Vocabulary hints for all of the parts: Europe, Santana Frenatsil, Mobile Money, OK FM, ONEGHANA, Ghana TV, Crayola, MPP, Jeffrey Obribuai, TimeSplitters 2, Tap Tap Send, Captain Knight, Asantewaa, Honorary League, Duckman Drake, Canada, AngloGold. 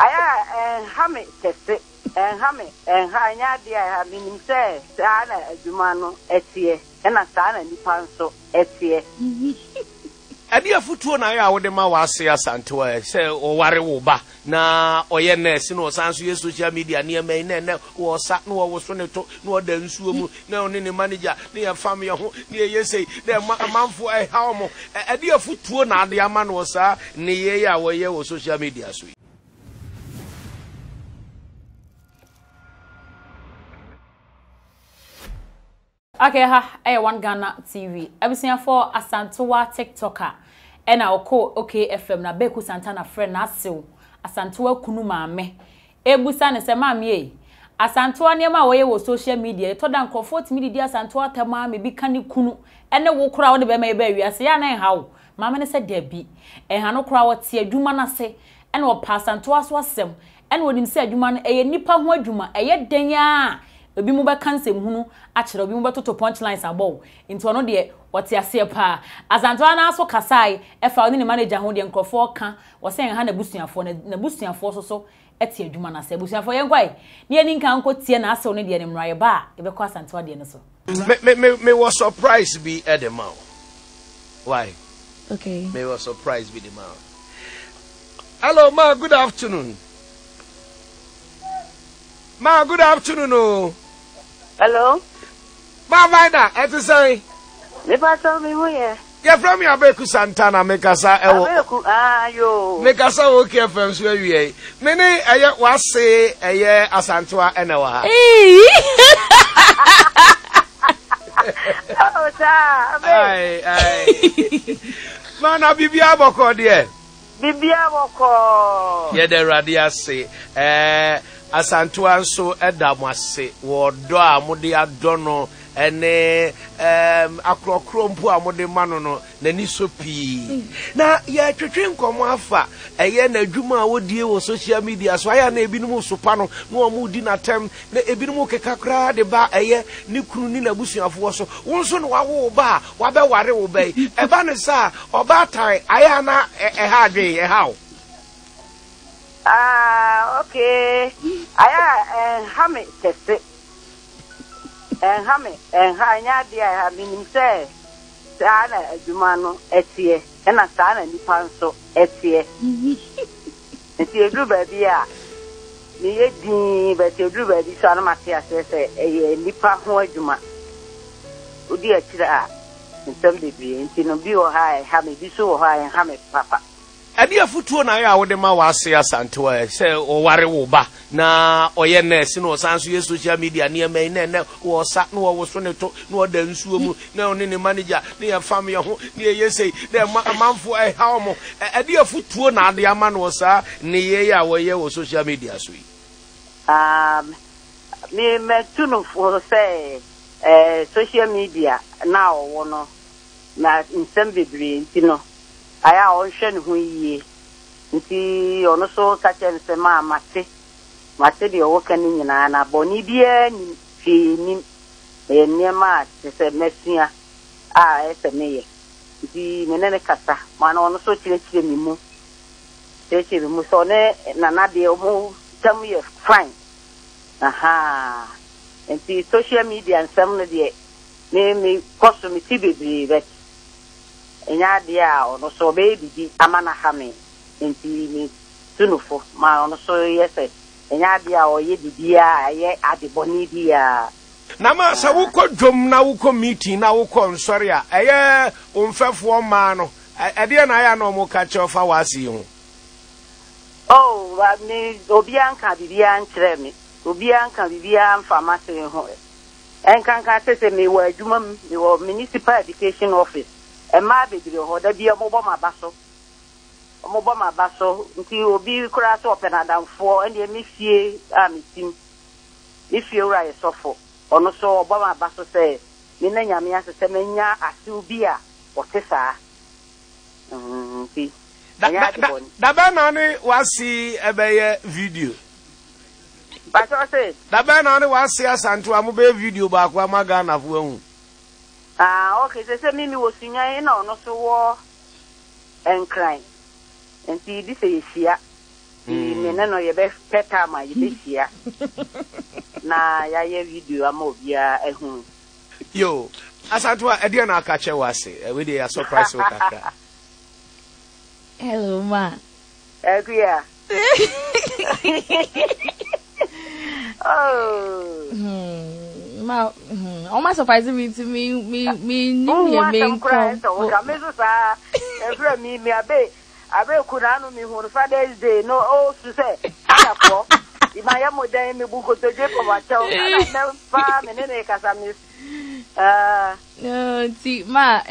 I am tested and Hammy and Hanyadi. I have been said, Sana, Jumano, Etie, and a son and Panso, Etie. And your foot to an hour with the Mawasia Asantewaa, say, or Warewoba, na or Yenes, no sans your social media near Maine, or Satno was from the top, nor the Sumu, no, any manager, near family, near Yese, their man for a homo. And your foot to an hour, man was near our social media suite. Okay, ha, I want Ghana TV. I was here for Asantewaa TikToker. And I will call OK FM na Beku Santana Frenatsil. Asantewaa kunuma me. Ebusa ne se mami ye. Asantewaa niyama waye wo social media. Toda nkofoti midi dia Asantewaa tema me bikani kunu. Ene wukura wade bema ebewi. Ase ya na hao. Mama ne se debi. Ehano kura watie. Juma na se. Ene wapa Asantewaa swa sem. Ene wadi mse juma na. Eye nipa huwe juma. Eye denya. Obi mu ba kanse hunu akira obi mu ba toto punchlines abɔ into no de wɔte ase pa Asantewaa na aso kasai efa ne manager ho de nkrɔfo ka wɔsen ha na busuafo na busuafo soso eti adwuma na sɛ busuafo yɛnkwae ne ani nka nko tie na aso ne de ne mraye ba ebɛkɔ Asantewaa de ne so me was surprised be at the mouth. Why? Okay. Me was surprised be the mouth. Hello ma, good afternoon. Ma, good afternoon. Oh. Hello? Ma, Vida, I to say. Never tell me who you are from your Beku Santana, Mekasa. Ayo. Mekasa, OK from where you are. Many, I was say, a year Asantewaa and our. Oh, sir. Aye. Man, I'll be Biaboko, dear. Biaboko. Yeah, the radia say. Asantewaa so edamase wo do amode adono ene akrokrompo amode manono nani so pii na ya twetwe nkomo afa eye na dwuma wodie wo social media so aya na ebinum sopa no no mo di na tem na ebinum kekakra de ba eye ni kunu ni na busuafo so wonso no wawo ba wa be ware wo be eba ne sa oba tai aya na eha dwe eha. Ah, okay. I am a tested and Hammy and Hanyadi. I have been said, Sana, Jumano, Etie, and a son and Panso, Etie. If you do, baby, you do, but you do, baby, son of Matia says a Nipa Juma. Udia Chira, in some degree, in Tinobu high, Hammy, be so high, and Hammy, Papa. And your foot to an hour with the Mawasia Asantewaa, say, or Warewoba, na or Yenes, no sans your social media near Maine, or Satno was from the top, nor the Sumu, no any manager, near family, near Yese, their man for a homo. And your foot to an hour, man was near our social media suite. Me Metuno for say, social media now, one in some degree, you know. I am ocean who ye. Nti ono so kache nsema amate. Mate di owoke ni nina na boni biye ni fi ni niyema se mesia a ese meye. Nti menene kasa. Mano ono so chile mimu. Chile mimu so ne nanade omu temu ye fine. Aha. Nti social media nsema de me koso mi tibibri veki. Enya dia ono so baby di amana hame enti mi tunufo ma ono so yese enya dia o ye bibia ye adeboni dia na ma sa wukodwom na wukọ meeting na wukọ nsori a eye omfefo ma no ade na ya no mo ka chefa wasi ho oh ba ni obianka bibia nkyere mi obianka bibia mfamase ho enkanka tese mi wa adwuma mi wo municipal education office. A marriage, there be a mobile basso. A mobile basso, until be crass up and down for and the Missy Army team. If you rise so for, or no so, Obama basso say, Minanya Mia Semenya, Asubia, or Tessa. Dabanani was see a video. But I say, Dabanani was see us and to a video back where my gun of wound. Ah, okay, so say Mimi was singing and also war and crying. And see, this is here. Meneno ye best peta ma yebisia. Na ya ye video amobia ehun. Yo, Asantewaa e dia na aka che wase. We dey surprise o kakra. Hello ma. Eguia. Oh. Ma, almost surprising me to me niye me nko. Oh, ka mezu sa. Every me abe. Abe kuranu mi huru Father's Day no oh to say. Akọ. Imaya modan mi bu ko toje ko wa tell. Na fa me nene ka sa mi. No, ti ma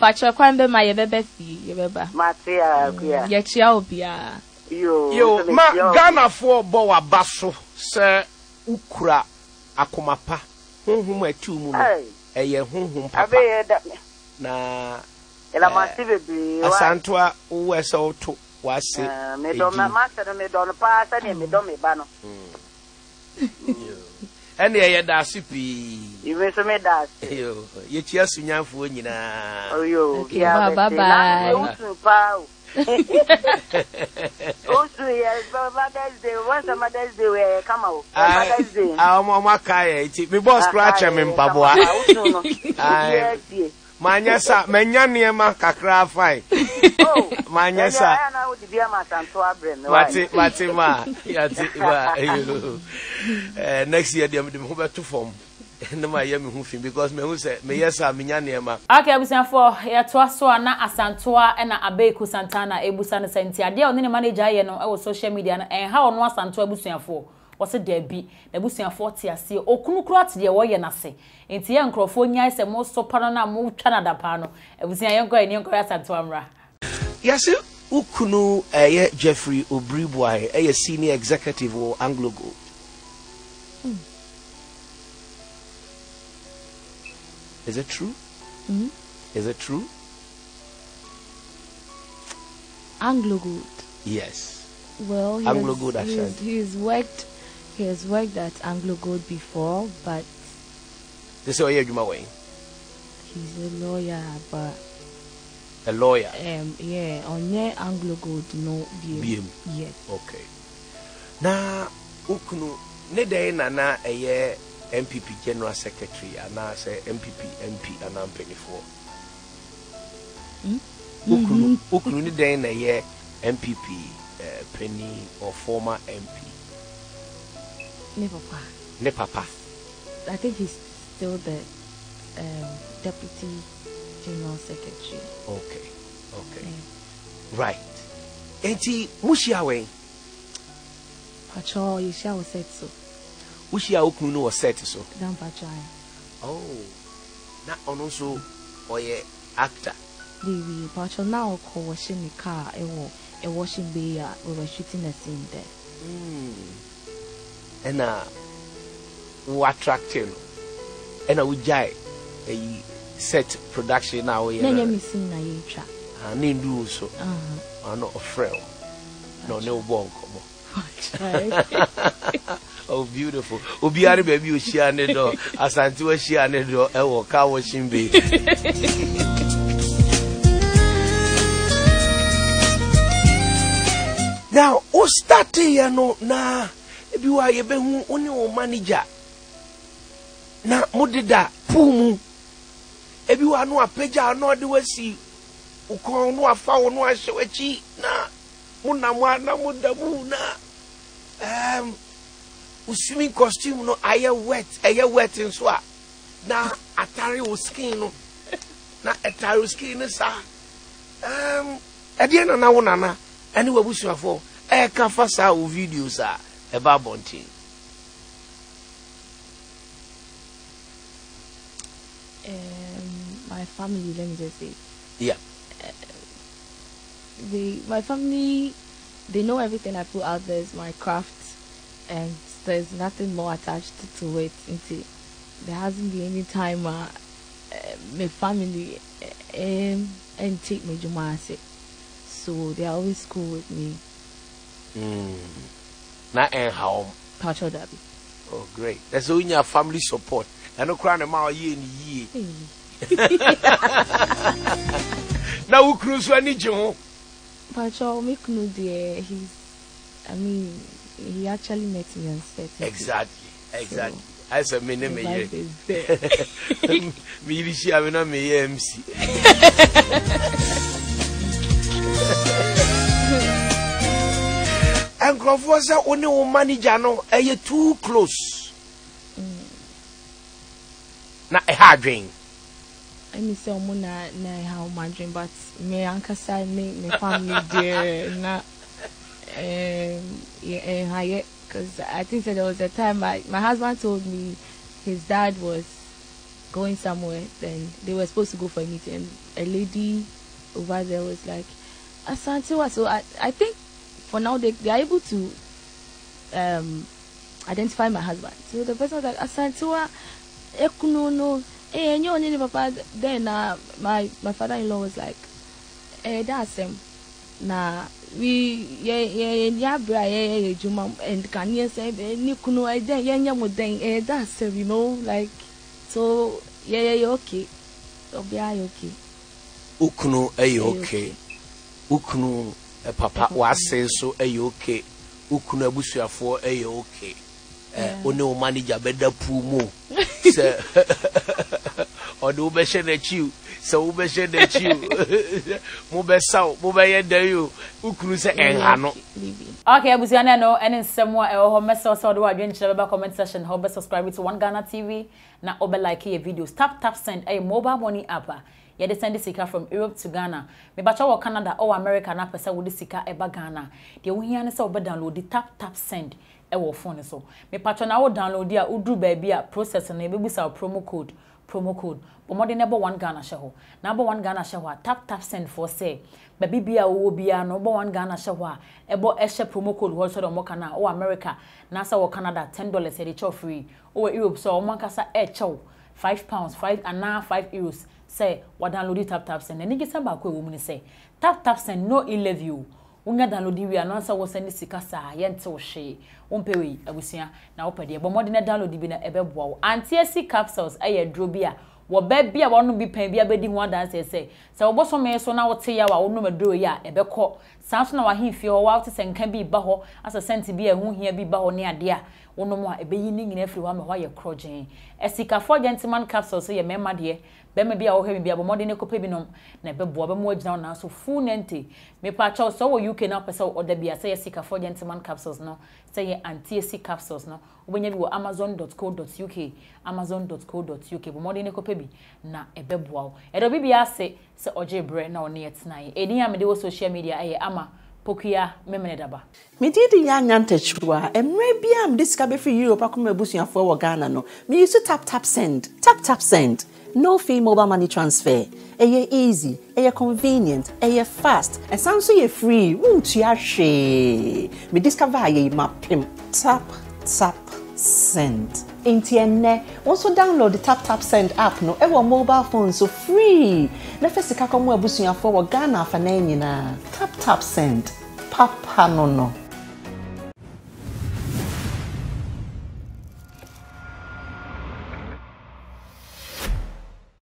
pacho kwambe ma yebebe si yebeba. Ma ti akuya. Ye chia obi a. Yo, ma Ghana for bo wa baso se ukura akomapa. Honhum atu mu no. Eye honhum papa. Abe da na Asantewaa uweso to wase me don pa sa ne me don me ba no ene ye da sipi even so me da yo ye tia sunyanfo nyina oyo kia bye bye osu ye Mother's Day once Mother's Day we come out Mother's Day ah mama kai ti me boss scratch me mpaboa ah Manyasa, menyani ema kakra fine. Oh, manyasa. I would be a Asantewaa brand. Mati, next year they will move to form. No matter me who because me who say me yesa menyani ema. Okay, abusan for ya twaso na Asantewaa na abeku Santana ebusane sentia. Dia oni ne manager ye no e social media na en ha ono Asantewaa abusan for. Wase debi na busia 40 ase okunukura te de wo ye na se enti ye nkrofo nyai se mo sopano na mo twa na dapa no ebusia ye nko eni nko Asantewaa mra yase ukunu eye Jeffrey Obribuai eye senior executive wo AngloGold Is it true? Is it true? AngloGold. Yes. Well, he's worked. He has worked at AngloGold before, but this lawyer Jumaway. He's a lawyer, but a lawyer. Yeah, on AngloGold, no BM. Yes. Okay. Na ukunu ne day na na aye MPP General Secretary, and I say MPP MP and I'm 24. Ukunu ne day na aye MPP. Penny or former MP. Ne papa. I think he's still the deputy general secretary. Okay. Yeah. Right. Enti mushiawe. Pacho, you shall set so. Ushia okunu was set so. Dan pacho. Oh. Na ononso oye actor. Devi pacho na oko washing car ewo. A washing bay, we were shooting a scene there. And we attracted and we jai a set production now. You're missing a track. I need do so. I'm not a frail, no bone. Oh, beautiful. Obiari baby, you share the door. Asantewaa share the door. I walk out washing bay. Now, o start here no na ebi wa ye behu oni o manager na modeda pumu ebi wa no apeja no de wasi ukon no afa no ahwechi na munamwa na modamu na usimi costume no aye wet nso a na atare o skin no na atare o skin sa ade na wo nana Ani we busu afọ e ka fa sa o videos a e ba bontin my family let me just say my family know everything I put out there is my craft and there's nothing more attached to it into there hasn't been any time my family and take me jumase so they are always cool with me. Not in home. Pacho Dabi. Oh, great. That's only your family support. I don't cry about you in ye. Now, who cruise when you? Pacho, me knew dear. He's I mean, he actually met me on set. Exactly, exactly. So, I said, me name is there. Me, she, I will not be MC. And Crawford was only one manager, no, you're too close. Not a hard drink. I miss someone, I have my dream, but my uncle side, my family, dear, not. Yeah, because I think that there was a time my husband told me his dad was going somewhere, then they were supposed to go for a meeting, and a lady over there was like, Asantewaa. So I think for now they are able to identify my husband. So the person was like, Asantewaa, ekunono, eh, nyo nini papa. Then my father-in-law was like, eh, that's him. Nah, we yeah bra juma and can you say nikuno idea yeah that's you know like so yeah okay obia okay ukno eh okay ukno papa wase so eh okay ukno abusuafo eh okay one o manager beda pu mu se odo be she na chiu. So we be share that you, okay, Abusiana no, and in somewhere or message or do I join the comment section? Hope subscribe to One Ghana TV. Now, over like your videos. Tap Tap Send a mobile money app. Yeah, they send the sika from Europe to Ghana. Me bacha wo Canada or America na pesa wo the sika eba Ghana. They wo here na say we download the Tap Tap Send. Ewo phone so. Me bacha na wo download dia udru baby a process na ebi busa promo code. Promo code. But more than One Ghana Shaho. Number One Ghana Shaho. Tap Tap Send for say. Baby Bia wo Bia number One Ghana Shaho. Ebo eshe promo code also on Mokana or America. Nasa or Canada $10 each free. Or Europe so Mankasa echo £5 €5 and now €5. Say what download Tap Tap Send. And you get some back woman say Tap Tap Send no ill you. Unga download we announce was send sikasa yento she wonpewi abusia na opede but modern download bi na ebeboa antiesi capsules aye drobia wo ba bia wo no bi pan bia bedi ho dance say se wo boso me so na wo te ya wa wo no madro ya ebekọ sanso na wa himfie ho wa wo te senka bi ba ho asa senti bi ehun hia bi ba ho ne ade a wo no mo ebeyi ni nyina afri wa ma ho ye krogen esika for gentleman capsules ye mema de Bema be our heavy be a modern copebinum, never bob more down now, so full nente. Me patcho so you can up a so or there be a say a sicker for gentleman capsules no, say anti capsules no, when you go amazon.co.uk, amazon.co.uk, modern copebi, na a bebwow. It'll be a say, Sir Oje Bre, no near tonight. Ediam do social media, aye, ama. Pokia memenedaba. Me did the young antechua, and maybe I'm discovered for Europe, I come a bush and for Ghana no. Me used to Tap Tap Send, Tap Tap Send. No fee mobile money transfer. Aye easy, aye convenient, aye fast, and sounds so free. Won't ya she? Me discover ye map him. Tap Tap Send. Intienne also download the Tap Tap Send app no ever mobile phone so free na fesika komo abusuafo wo Ghana afananyina Tap Tap Send papa no no